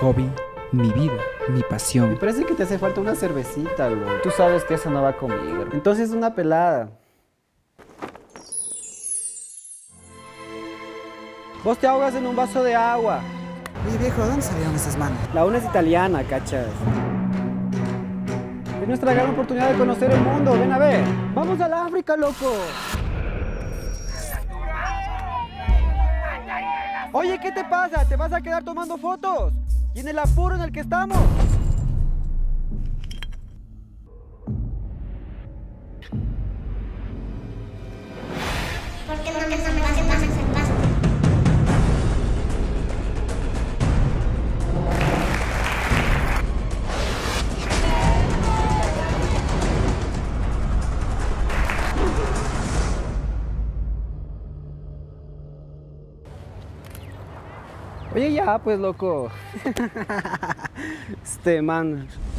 hobby, mi vida, mi pasión. Me parece que te hace falta una cervecita, güey. Tú sabes que eso no va conmigo. Entonces una pelada. Vos te ahogas en un vaso de agua. Oye, viejo, ¿dónde salieron esas manos? La una es italiana, ¿cachas? Es nuestra gran oportunidad de conocer el mundo. Ven a ver. ¡Vamos al África, loco! Oye, ¿qué te pasa? ¿Te vas a quedar tomando fotos? Y en el apuro en el que estamos. ¿Por qué no me hacen más? Oye, ya, pues, loco. Este man...